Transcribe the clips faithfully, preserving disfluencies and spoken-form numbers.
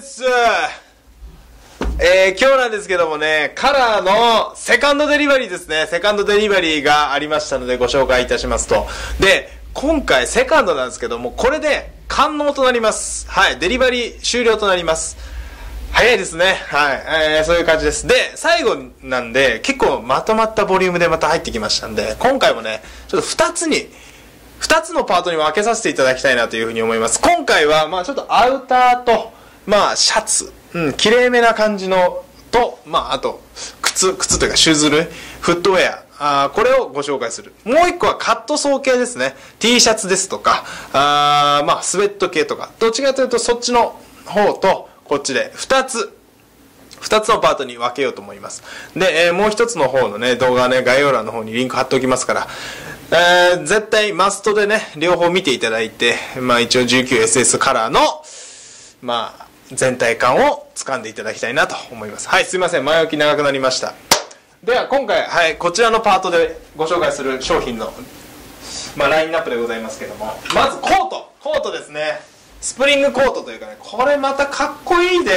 っす。えー、今日なんですけどもね、カラーのセカンドデリバリーですね。セカンドデリバリーがありましたのでご紹介いたしますと。で、今回セカンドなんですけども、これで完納となります。はい、デリバリー終了となります。早いですね。はい、えー、そういう感じです。で、最後なんで、結構まとまったボリュームでまた入ってきましたんで、今回もね、ちょっとふたつに、ふたつのパートに分けさせていただきたいなというふうに思います。今回は、まあちょっとアウターと、まあシャツ、うん、綺麗めな感じのと、まああと、靴、靴というかシューズ類、フットウェア、あこれをご紹介する。もう一個はカットソー系ですね。T シャツですとか、あまあスウェット系とか、どっちかというとそっちの方と、こっちでふたつ、ふたつのパートに分けようと思います。で、えー、もうひとつの方のね、動画はね、概要欄の方にリンク貼っておきますから、えー、絶対マストでね、両方見ていただいて、まあ一応 じゅうきゅうエスエス カラーの、まあ、全体感を掴んでいただきたいなと思います。はい、すいません。前置き長くなりました。では、今回、はい、こちらのパートでご紹介する商品の、まあ、ラインナップでございますけども、まずコート、コートですね。スプリングコートというかね、これまたかっこいいで、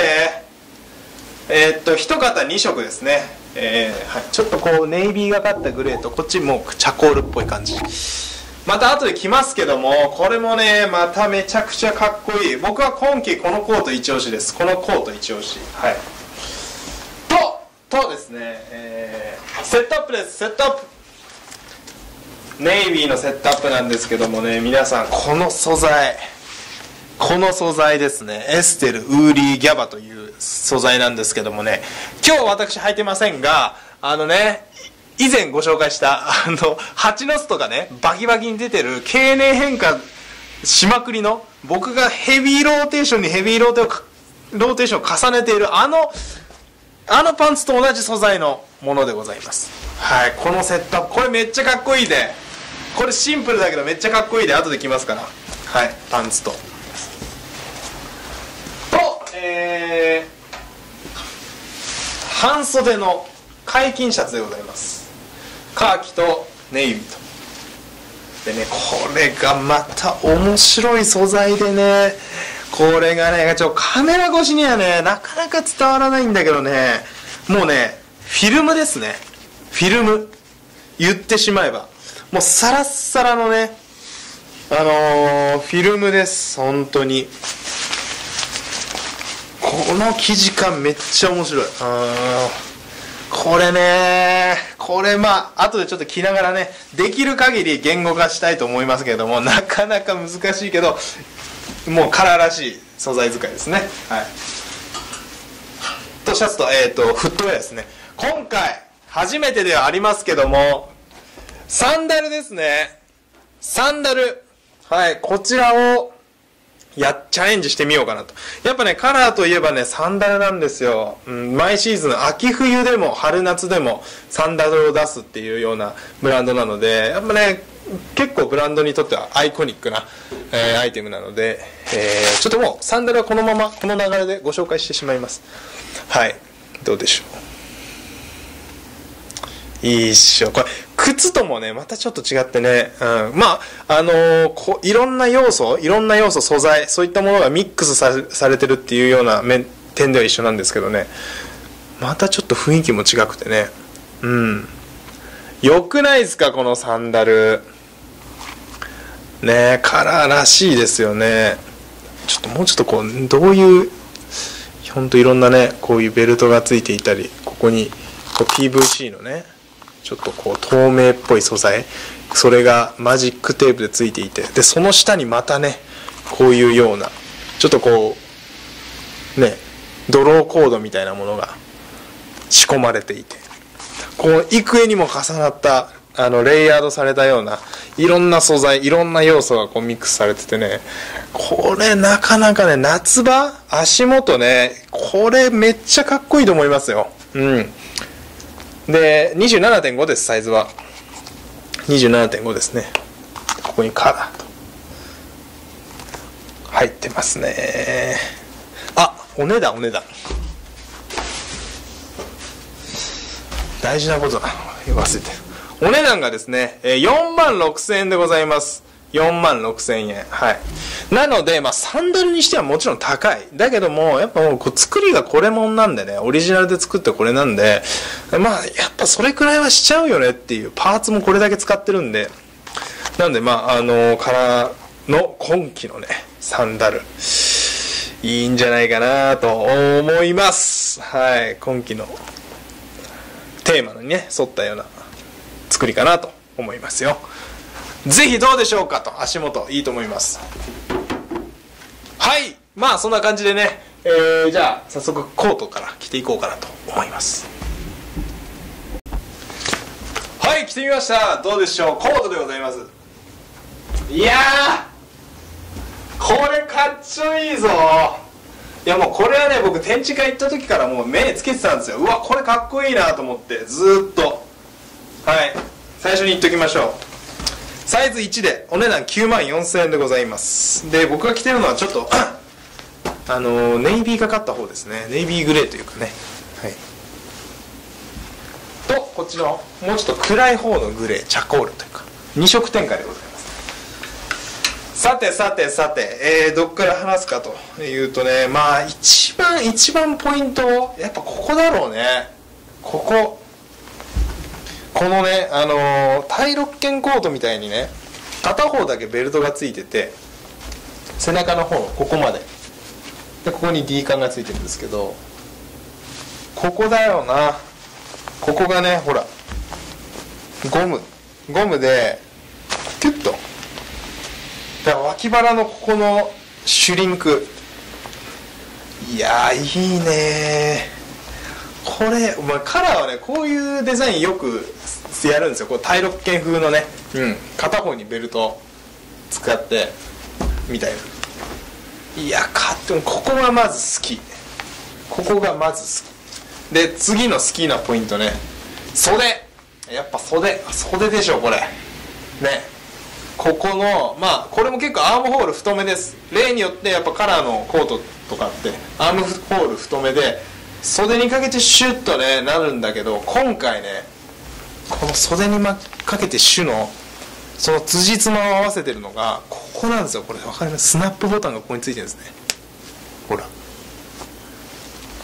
えー、っと、一肩に色ですね、えーはい。ちょっとこう、ネイビーがかったグレーと、こっちもうチャコールっぽい感じ。また後で来ますけども、これもね、まためちゃくちゃかっこいい。僕は今季このコート一押しです。このコート一押し。はい。と、とですね、えー、セットアップです。セットアップ。ネイビーのセットアップなんですけどもね、皆さん、この素材。この素材ですね。エステル・ウーリー・ギャバという素材なんですけどもね、今日私履いてませんが、あのね、以前ご紹介した、あの、蜂の巣とかね、バキバキに出てる、経年変化しまくりの、僕がヘビーローテーションにヘビーローテーション、ローテーションを重ねている、あの、あのパンツと同じ素材のものでございます。はい、このセットアップ、これめっちゃかっこいいで、これシンプルだけどめっちゃかっこいいで、後で来ますから。はい、パンツと。と、えー、半袖の解禁シャツでございます。カーキとネイビーとでね、これがまた面白い素材でね、これがね、ちょカメラ越しにはねなかなか伝わらないんだけどね、もうねフィルムですね。フィルム言ってしまえばもうサラッサラのね、あのー、フィルムです。本当にこの生地感めっちゃ面白い。あーこれね、これまあ、後でちょっと着ながらね、できる限り言語化したいと思いますけれども、なかなか難しいけど、もうカラーらしい素材使いですね。はい。と、シャツと、えっと、フットウェアですね。今回、初めてではありますけども、サンダルですね。サンダル。はい、こちらを、や、チャレンジしてみようかなと。やっぱね、カラーといえばね、サンダルなんですよ。うん、毎シーズン、秋冬でも春夏でもサンダルを出すっていうようなブランドなので、やっぱね、結構ブランドにとってはアイコニックな、えー、アイテムなので、えー、ちょっともうサンダルはこのまま、この流れでご紹介してしまいます。はい。どうでしょう。いいっしょ。これ、靴ともね、またちょっと違ってね、うん、まあ、あのー、こいろんな要素、いろんな要素、素材、そういったものがミックスさ、されてるっていうような面、点では一緒なんですけどね、またちょっと雰囲気も違くてね、うん。良くないですか、このサンダル。ね、カラーらしいですよね。ちょっともうちょっとこう、どういう、ほんといろんなね、こういうベルトがついていたり、ここに、こう ピーブイシー のね、ちょっとこう透明っぽい素材、それがマジックテープでついていて、でその下にまたねこういうようなちょっとこうねドローコードみたいなものが仕込まれていて、こう幾重にも重なったあのレイヤードされたようないろんな素材、いろんな要素がこうミックスされててね、これなかなかね夏場足元ね、これめっちゃかっこいいと思いますよ。うん。で、にじゅうななてんご です、サイズは。にじゅうななてんご ですね。ここにカラーと。入ってますね。あ、お値段、お値段。大事なことだ。忘れてる。お値段がですね、よんまんろくせんえんでございます。よんまんろくせんえん。はい。なので、まあ、サンダルにしてはもちろん高い。だけども、やっぱもうこう作りがこれもんなんでね、オリジナルで作ってこれなんで、まあ、やっぱそれくらいはしちゃうよねっていう、パーツもこれだけ使ってるんで、なんで、まあ、あの、からの今季のね、サンダル、いいんじゃないかなと思います。はい、今季のテーマにね、沿ったような作りかなと思いますよ。ぜひどうでしょうかと、足元いいと思います。はい、まあそんな感じでね、えー、じゃあ早速コートから着ていこうかなと思います。はい、着てみました。どうでしょう、コートでございます。いやー、これかっちょいいぞ。いやもうこれはね、僕展示会行った時からもう目つけてたんですよ。うわ、これかっこいいなと思ってずーっと。はい、最初に言っときましょう。サイズいちでお値段きゅうまんよんせんえんでございます。で、僕が着てるのはちょっとあのネイビーがかった方ですね。ネイビーグレーというかね、はい、とこっちのもうちょっと暗い方のグレー、チャコールというかに色展開でございます。さてさてさて、えー、どっから話すかというとね、まあ一番一番ポイント、やっぱここだろうね。こここのね、あのー、対六肩コートみたいにね、片方だけベルトがついてて、背中の方ここまでで、ここに D カンがついてるんですけど、ここだよな。ここがね、ほらゴムゴムでキュッと、だから脇腹のここのシュリンク、いやー、いいねーこれ。まあ、カラーはね、こういうデザインよくやるんですよ。こう対六肩風のね、うん、片方にベルト使ってみたいな。いや、かっ、ここがまず好き。ここがまず好きで、次の好きなポイントね、袖。やっぱ袖袖でしょこれね。ここの、まあこれも結構アームホール太めです。例によってやっぱカラーのコートとかってアームホール太めで、袖にかけてシュッとねなるんだけど、今回ね、この袖にかけてシュのその辻褄を合わせてるのがここなんですよ。これ分かります？スナップボタンがここについてるんですね。ほら、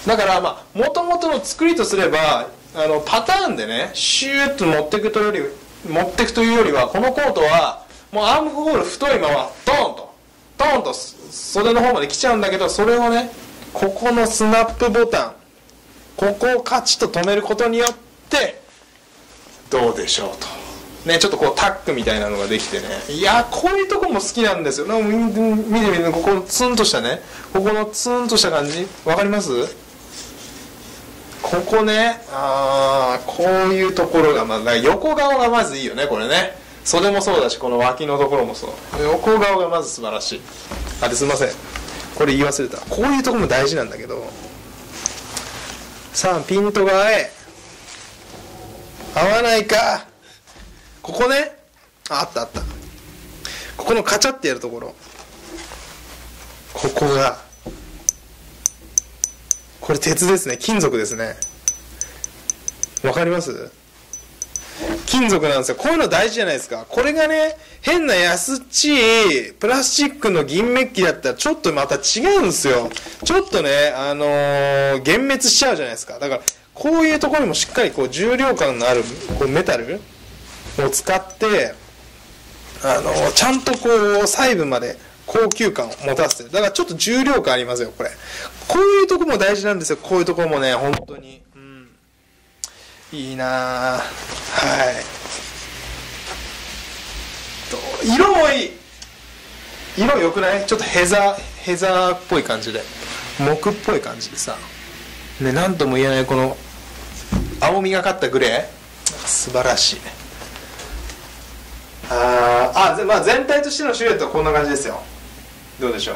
だからまあもともとの作りとすれば、あのパターンでねシューッと持っていくとより持っていくというよりは、このコートはもうアームホール太いままドーンとドーンと袖の方まで来ちゃうんだけど、それをね、ここのスナップボタン、ここをカチッと止めることによってどうでしょうと、ね、ちょっとこうタックみたいなのができてね。いや、こういうとこも好きなんですよ。なんか見て見て見て、ここのツンとしたね、ここのツンとした感じ分かります？ここね、あー、こういうところがまだ、横顔がまずいいよねこれね。袖もそうだし、この脇のところもそう。横顔がまず素晴らしい。あれ、すいません、これ言い忘れた。こういうとこも大事なんだけど、さあピントが合え合わないか。ここね、 あ, あったあったここのカチャってやるところ、ここがこれ鉄ですね、金属ですね。わかります？金属なんですよ。こういうの大事じゃないですか。これがね、変な安っちいプラスチックの銀メッキだったらちょっとまた違うんですよ。ちょっとね、あのー、幻滅しちゃうじゃないですか。だからこういうところにもしっかりこう重量感のあるこうメタルを使って、あのー、ちゃんとこう細部まで高級感を持たせて、だからちょっと重量感ありますよこれ。こういうとこも大事なんですよ。こういうとこもね、本当にいいなぁ。はい。色もいい。色良くない？ちょっとヘザー、ヘザーっぽい感じで、木っぽい感じでさ、ね、なんとも言えないこの青みがかったグレー、素晴らしいね。ああ、まあ全体としてのシルエットはこんな感じですよ。どうでしょう。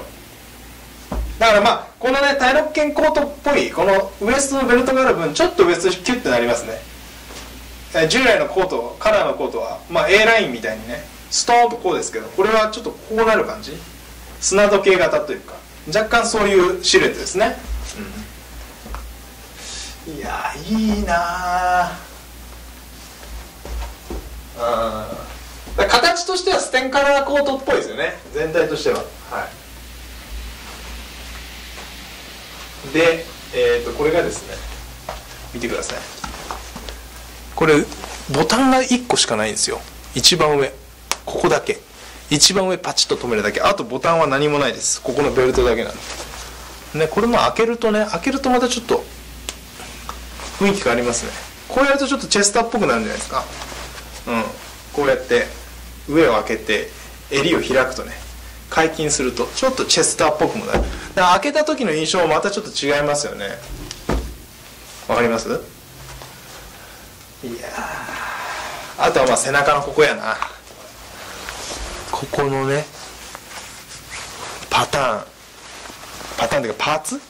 だからまあこのね、対六肩コートっぽいこのウエストのベルトがある分、ちょっとウエストキュッてなりますね。従来のコート、カラーのコートは、まあ、A ラインみたいにねストーンとこうですけど、これはちょっとこうなる感じ、砂時計型というか若干そういうシルエットですね、うん、いやー、いいなあ。うん、だから形としてはステンカラーコートっぽいですよね、全体としては。はい。で、えー、とこれがですね、見てください。これボタンがいっこしかないんですよ。一番上、ここだけ、一番上パチッと止めるだけ、あとボタンは何もないです。ここのベルトだけなんです、ね、これも開けるとね、開けるとまたちょっと雰囲気変わりますね。こうやるとちょっとチェスターっぽくなるんじゃないですか。うん、こうやって上を開けて襟を開くとね、解禁するとちょっとチェスターっぽくもなる。だから開けた時の印象はまたちょっと違いますよね。わかります？いやー、あとはまあ背中のここやな。ここのね、パターンパターンというかパーツ、うん、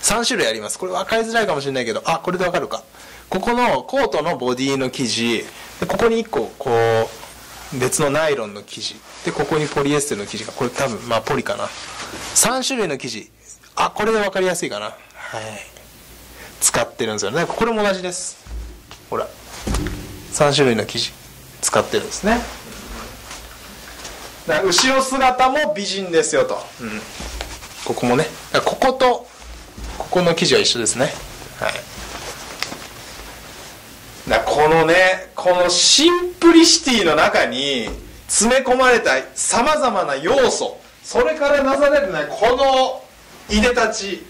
さんしゅるいあります。これ分かりづらいかもしれないけど、あ、これで分かるか。ここのコートのボディの生地で、ここにいっここう別のナイロンの生地で、ここにポリエステルの生地が、これ多分まあポリかな。さんしゅるいの生地、あ、これで分かりやすいかな。はい、使ってるんですよね。これも同じです。ほら、さんしゅるいの生地使ってるんですね。だから後ろ姿も美人ですよと、うん、ここもね、こことここの生地は一緒ですね。はい、だこのね、このシンプリシティの中に詰め込まれたさまざまな要素、それからなされるね、このいでたち、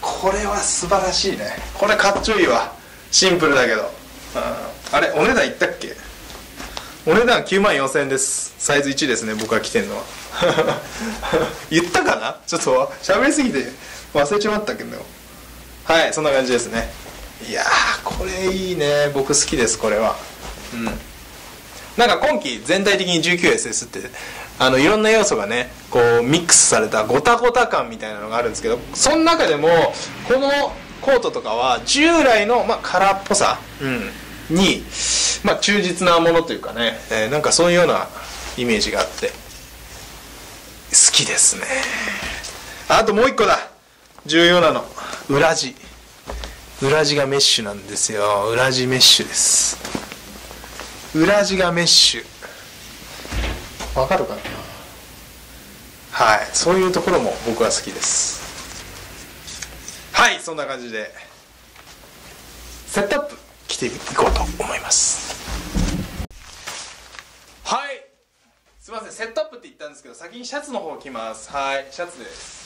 これは素晴らしいね。これかっちょいいわ。シンプルだけど、うん、あれお値段いったっけ？お値段きゅうまんよんせんえんです。サイズいちですね、僕が着てるのは言ったかな、ちょっと喋りすぎて忘れちまったけど、はい、そんな感じですね。いやー、これいいね、僕好きです、これは。うん、なんか今季全体的に じゅうきゅうエスエス ってあのいろんな要素がねこうミックスされたゴタゴタ感みたいなのがあるんですけど、その中でもこのコートとかは従来の、まあ、カラーっぽさ、うん、に、まあ、忠実なものというかね、えー、なんかそういうようなイメージがあって好きですね。あともう一個だ、重要なの、裏地。裏地がメッシュなんですよ。裏地メッシュです。裏地がメッシュ、わかるかな。はい、そういうところも僕は好きです。はい、そんな感じでセットアップ着ていこうと思います。はい、すいません、セットアップって言ったんですけど、先にシャツの方着ます。はい、シャツです。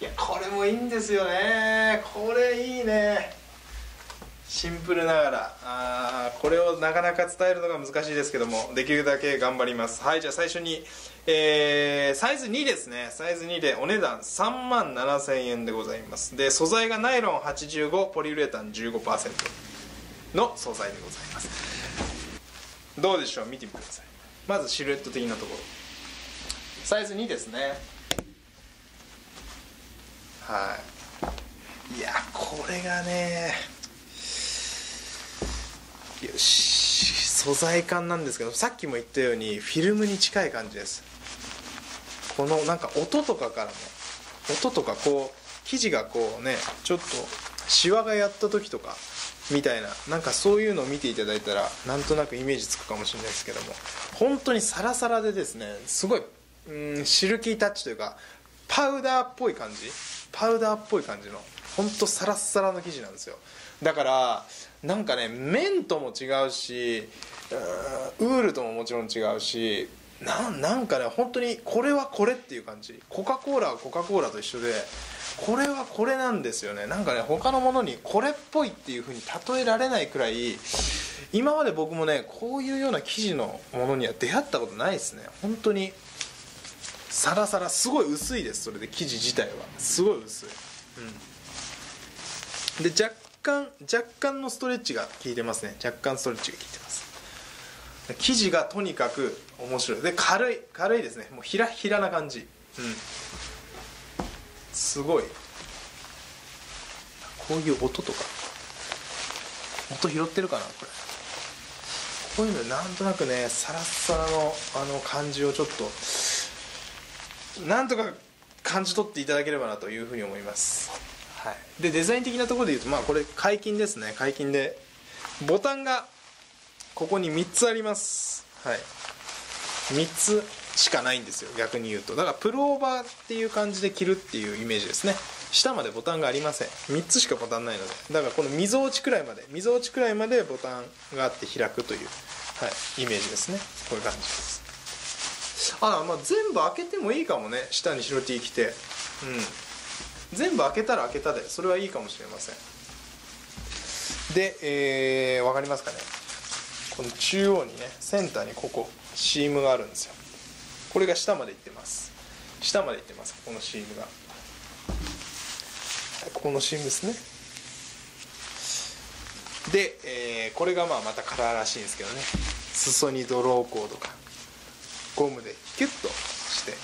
いや、これもいいんですよね。これいいね、シンプルながら。あ、これをなかなか伝えるのが難しいですけども、できるだけ頑張ります。はい、じゃあ最初に、えー、サイズにですね、サイズにでお値段さんまんななせんえんでございます。で、素材がナイロンはちじゅうご、ポリウレタン じゅうごパーセント の素材でございます。どうでしょう、見てみてください。まずシルエット的なところ、サイズにですね。はい、いや、これがね、よし、素材感なんですけど、さっきも言ったようにフィルムに近い感じです。このなんか音とかからも、音とかこう生地がこうね、ちょっとシワがやった時とかみたいな、なんかそういうのを見ていただいたらなんとなくイメージつくかもしれないですけども、本当にサラサラでですね、すごい、うん、シルキータッチというかパウダーっぽい感じ、パウダーっぽい感じの、ほんとサラッサラの生地なんですよ。だからなんかね、綿とも違うし、ウールとももちろん違うし、 な, なんかね、本当にこれはこれっていう感じ。コカ・コーラはコカ・コーラと一緒で、これはこれなんですよね。なんかね、他のものにこれっぽいっていう風に例えられないくらい、今まで僕もね、こういうような生地のものには出会ったことないですね。本当にサラサラ、すごい薄いです。それで生地自体はすごい薄い、うん、で若干若干のストレッチが効いてますね。若干ストレッチが効いてます。生地がとにかく面白いで、軽い軽いですね。もうひらひらな感じ、うん、すごい。こういう音とか、音拾ってるかな、これ。こういうのなんとなくね、サラッサラのあの感じをちょっとなんとか感じ取っていただければなというふうに思います。はい、でデザイン的なところでいうと、まあこれ解禁ですね。解禁でボタンがここにみっつあります。はい、みっつしかないんですよ、逆に言うと。だからプルオーバーっていう感じで着るっていうイメージですね。下までボタンがありません。みっつしかボタンないので、だからこの溝落ちくらいまで溝落ちくらいまでボタンがあって開くという、はい、イメージですね。こういう感じです。あら、まあ、全部開けてもいいかもね。下に白 T 着て、うん、全部開けたら開けたでそれはいいかもしれません。で、えー、分かりますかね、この中央にね、センターにここシームがあるんですよ。これが下までいってます。下までいってます。ここのシームが、ここのシームですね。で、えー、これがまあまたカラーらしいんですけどね、裾にドローコードかゴムでキュッとして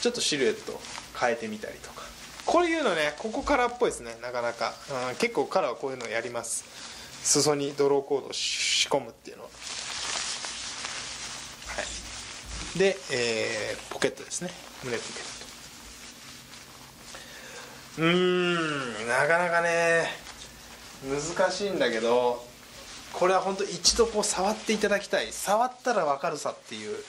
ちょっとシルエットを変えてみたりとか、こういうのね、ここカラーっぽいですね。なかなか、うん、結構カラーはこういうのやります。裾にドローコードを仕込むっていうのは。はい、で、えー、ポケットですね、胸ポケット。うーん、なかなかね難しいんだけど、これは本当一度こう触っていただきたい、触ったら分かるさっていう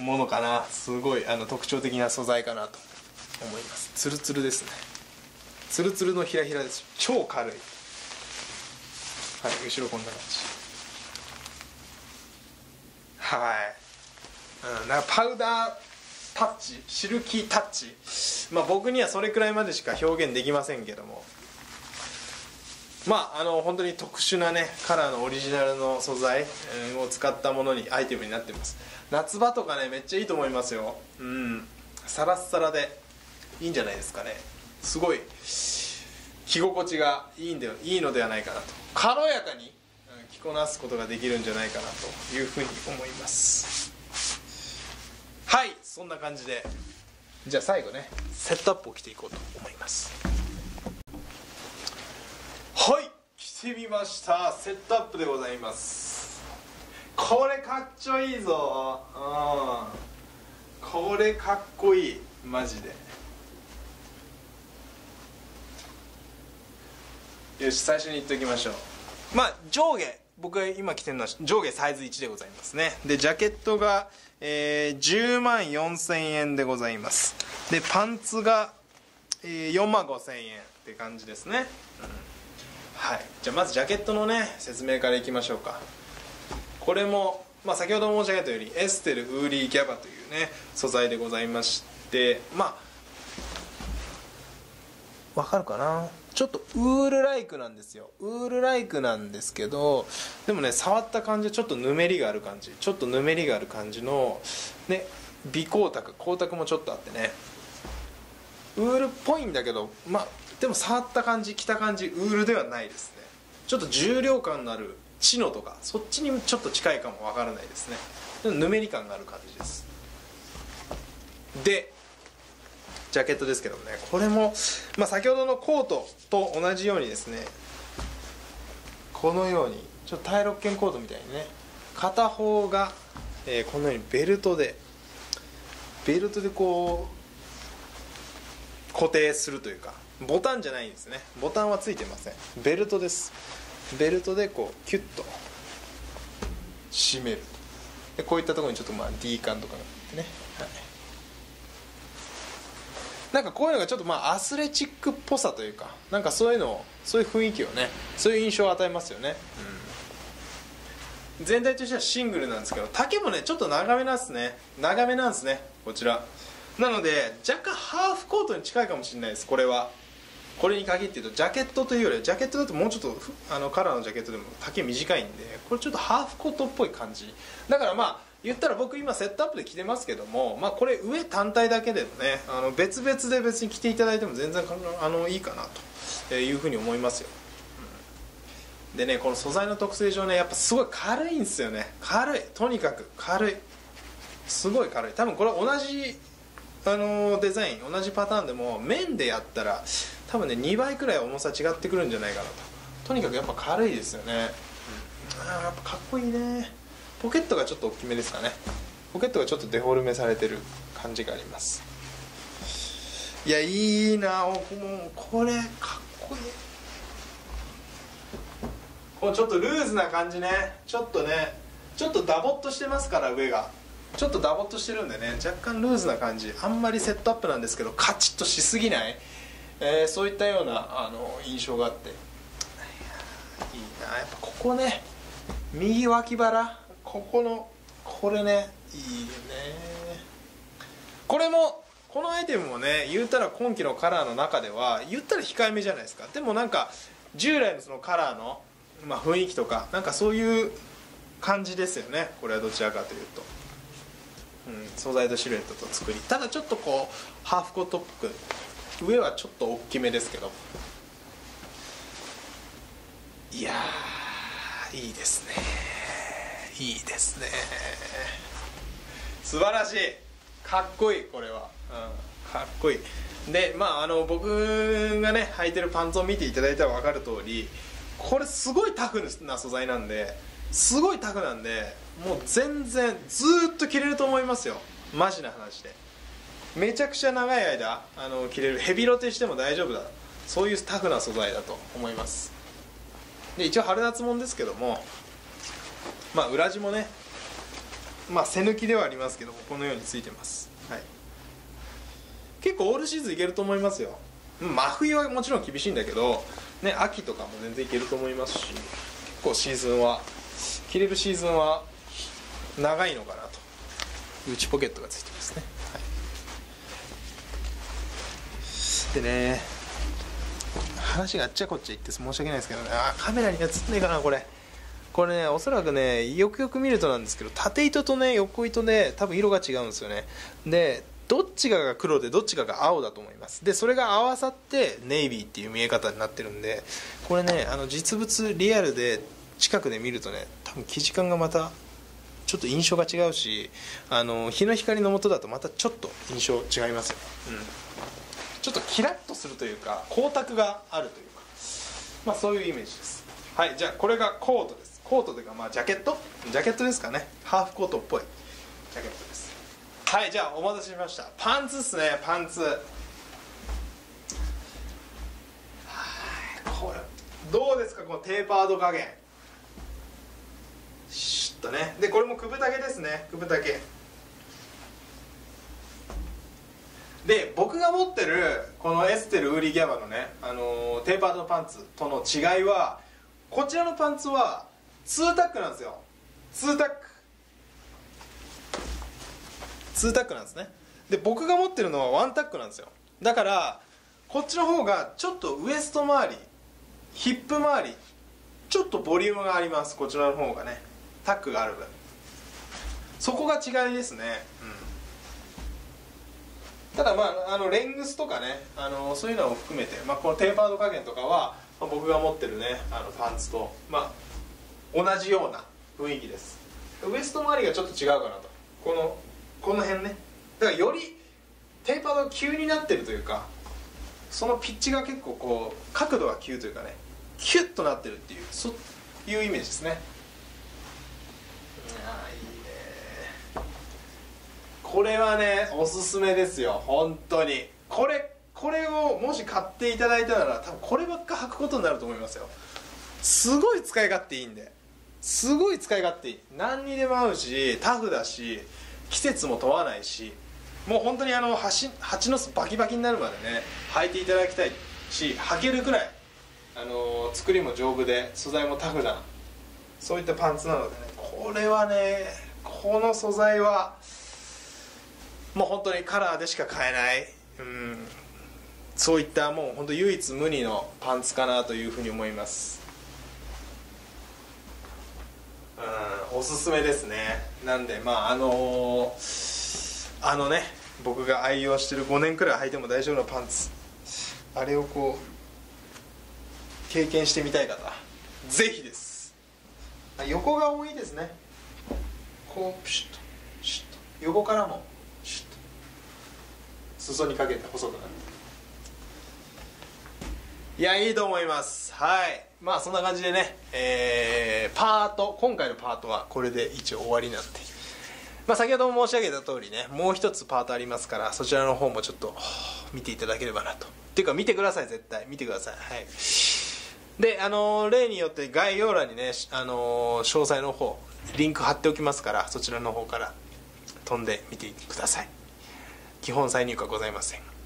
ものかな。すごいあの特徴的な素材かなと思います。ツルツルですね。ツルツルのヒラヒラです。超軽い。はい、後ろこんな感じ。はい、うん、なんかパウダータッチ、シルキータッチ、まあ、僕にはそれくらいまでしか表現できませんけども、まああの本当に特殊なねカラーのオリジナルの素材を使ったものにアイテムになってます。夏場とかねめっちゃいいと思いますよ。うん、サラッサラでいいんじゃないですかね。すごい着心地がいいんでいいのではないかなと、軽やかに着こなすことができるんじゃないかなというふうに思います。はい、そんな感じで、じゃあ最後ねセットアップを着ていこうと思います。はい、着てみました。セットアップでございます。これかっちょいいぞ、うん、これかっこいいマジで。よし、最初に言っておきましょう。まあ上下、僕が今着てるのは上下サイズいちでございますね。でジャケットが、えー、じゅうまんよんせんえんでございます。でパンツが、えー、よんまんごせんえんって感じですね、うん、はい。じゃあまずジャケットのね説明からいきましょうか。これも、まあ、先ほど申し上げたようにエステルウーリーギャバというね素材でございまして、まあわかるかな、ちょっとウールライクなんですよ。ウールライクなんですけど、でもね触った感じちょっとぬめりがある感じ、ちょっとぬめりがある感じのね、微光沢、光沢もちょっとあってね、ウールっぽいんだけど、まあでも触った感じ着た感じウールではないですね。ちょっと重量感のあるチノとかそっちにちょっと近いかもわからないですね。でもぬめり感がある感じです。でジャケットですけどもね、これも、まあ、先ほどのコートと同じようにですね、このようにちょっと対六肩コートみたいにね、片方が、えー、このようにベルトでベルトでこう固定するというか、ボタンじゃないんですね。ボタンはついてません。ベルトです。ベルトでこうキュッと締める。でこういったところにちょっとまあ D 感とかがあってね、はい、なんかこういうのがちょっとまあアスレチックっぽさというか、なんかそういうのを、そういう雰囲気をね、そういう印象を与えますよね、うん、全体としてはシングルなんですけど、丈もねちょっと長めなんですね。長めなんですね、こちら。なので若干ハーフコートに近いかもしれないです。これはこれに限って言うとジャケットというよりは、ジャケットだともうちょっとあのカラーのジャケットでも丈短いんで、これちょっとハーフコートっぽい感じだから、まあ言ったら僕今セットアップで着てますけども、まあ、これ上単体だけでもね、あの別々で別に着ていただいても全然あのいいかなというふうに思いますよ、うん、でねこの素材の特性上ね、やっぱすごい軽いんですよね。軽い、とにかく軽い、すごい軽い。多分これ同じあのデザイン同じパターンでも面でやったら多分ねにばいくらい重さ違ってくるんじゃないかなと。とにかくやっぱ軽いですよね、うん、あやっぱかっこいいね。ポケットがちょっと大きめですかね。ポケットがちょっとデフォルメされてる感じがあります。いやいいな、もうこれかっこいい。こうちょっとルーズな感じね、ちょっとねちょっとダボっとしてますから、上がちょっとダボっとしてるんでね、若干ルーズな感じ、あんまりセットアップなんですけどカチッとしすぎない、えー、そういったようなあの印象があっていいな。やっぱここね、右脇腹、ここのこれね、いいよね。これもこのアイテムもね、言うたら今季のカラーの中では言ったら控えめじゃないですか。でもなんか従来のそのカラーの、まあ、雰囲気とかなんかそういう感じですよね。これはどちらかというと、うん、素材とシルエットと作り、ただちょっとこうハーフコットっぽく、上はちょっと大きめですけど、いやーいいですね、いいですね、素晴らしい、かっこいい、これは、うん、かっこいい。でまああの僕がね履いてるパンツを見ていただいたら分かる通り、これすごいタフな素材なんで、すごいタフなんで、もう全然ずーっと着れると思いますよ、マジな話で。めちゃくちゃ長い間あの着れる、ヘビロテしても大丈夫だ、そういうタフな素材だと思います。で一応春夏物ですけども、まあ裏地もね、まあ背抜きではありますけども、このようについてます、はい、結構オールシーズンいけると思いますよ。真冬はもちろん厳しいんだけど、ね、秋とかも全然いけると思いますし、結構シーズンは着れる、シーズンは長いのかなと。内ポケットがついてますね、はい、でね、話があっちゃこっちゃ言って申し訳ないですけどね、あカメラに映ってないかな、これこれね、おそらくね、よくよく見るとなんですけど、縦糸とね横糸で多分色が違うんですよね。でどっちかが黒でどっちかが青だと思います。でそれが合わさってネイビーっていう見え方になってるんで、これねあの実物リアルで近くで見るとね、多分生地感がまたちょっと印象が違うし、あの日の光の下だとまたちょっと印象違いますよ、うん、ちょっとキラッとするというか光沢があるというか、まあそういうイメージです。はい、じゃあこれがコートです。コートというかまあジャケット、ジャケットですかね、ハーフコートっぽいジャケットです。はい、じゃあお待たせしました、パンツですね、パンツ。はい、これどうですか、このテーパード加減、シュッとね。でこれもくぶ丈ですね、くぶ丈で、僕が持ってるこのエステルウーリーギャバのね、あのー、テーパードのパンツとの違いは、こちらのパンツはツータックなんですよ。ツータック、ツータックなんですね。で僕が持ってるのはワンタックなんですよ。だからこっちの方がちょっとウエスト周り、ヒップ周り、ちょっとボリュームがあります、こちらの方がね、タックがある分、そこが違いですね、うん、ただまああのレングスとかね、あのそういうのを含めて、まあ、このテーパード加減とかは、まあ、僕が持ってるねあのパンツと、まあ、同じような雰囲気です。ウエスト周りがちょっと違うかなと、このこの辺ね、だからよりテーパードが急になってるというか、そのピッチが結構こう角度が急というかね、キュッとなってるっていう、そういうイメージですね。いやーいいね、これはねおすすめですよ、本当に。これこれをもし買っていただいたなら、多分こればっか履くことになると思いますよ。すごい使い勝手いいんで、すごい使い勝手いい、何にでも合うし、タフだし、季節も問わないし、もう本当にあの蜂の巣バキバキになるまでね履いていただきたいし、履けるくらい、あのー、作りも丈夫で素材もタフな、そういったパンツなのでね、これはね、この素材はもう本当にカラーでしか買えない、うん、そういったもう本当唯一無二のパンツかなというふうに思います。うん、おすすめですね。なんでまああのー、あのね僕が愛用してるごねんくらい履いても大丈夫なパンツ、あれをこう経験してみたい方、ぜひです。横が多いですね、こうプシュッとシュッと、横からもシュッと裾にかけて細くなる。いや、いいと思います。はい、まあそんな感じでね、えー、パート今回のパートはこれで一応終わりなんで、まあ、先ほども申し上げた通りね、もう一つパートありますから、そちらの方もちょっと見ていただければなと。っていうか見てください、絶対見てください。はい、であのー、例によって概要欄にね、あのー、詳細の方リンク貼っておきますから、そちらの方から飛んでみてください。基本再入荷ございません。